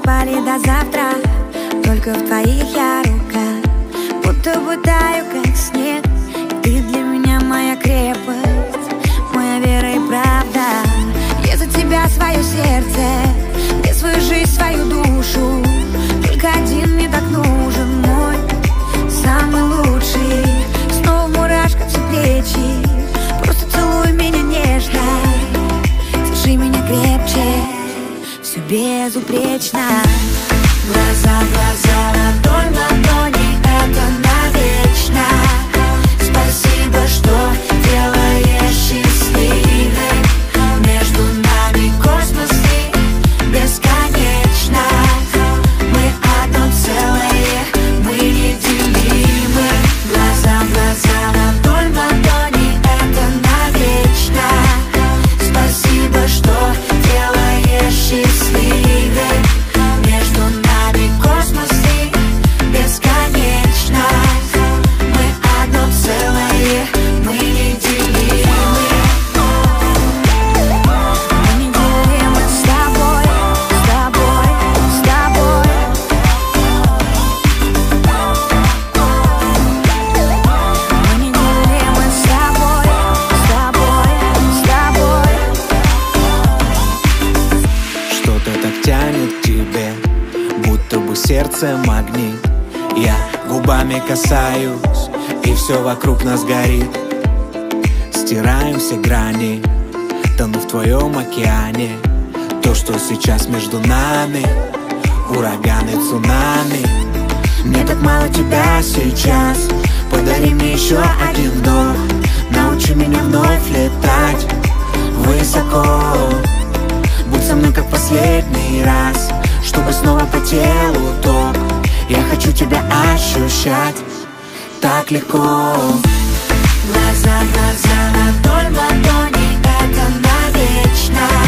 пропали до завтра, только в твоих я рука, будто бы таю, как снег. Ты для меня моя крепость, моя вера и правда. Я за тебя свое сердце, я свою жизнь, свою душу. Только один мне так нужен мой, самый лучший. Снова мурашка все плечи, просто целуй меня нежно, держи меня крепче. Все безупречно. Глаза, глаза, ладонь, ладони, это навечно. Спасибо, что делаешь счастливой. Между нами космос и бесконечно. Мы одно целое, мы неделимы. Глаза, глаза, ладонь, ладони, это навечно. Спасибо, что счастливой. Между нами космос и бесконечно. Мы одно целое, мы неделимы. Мы неделимы с тобой, с тобой, с тобой. Мы неделимы с тобой, с тобой, с тобой. Так тянет к тебе, будто бы сердце магнит. Я губами касаюсь, и все вокруг нас горит. Стираем все грани, тону в твоем океане. То, что сейчас между нами, ураганы, цунами. Мне так мало тебя сейчас, подари мне еще один вдох. Научи меня вновь летать высоко. Будь со мной как последний раз, чтобы снова по телу ток. Я хочу тебя ощущать так легко. Глаза, глаза, ладонь, ладони, это навечно.